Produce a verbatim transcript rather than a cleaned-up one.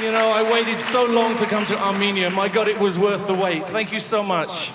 You know, I waited so long to come to Armenia. My God, it was worth the wait. Thank you so much.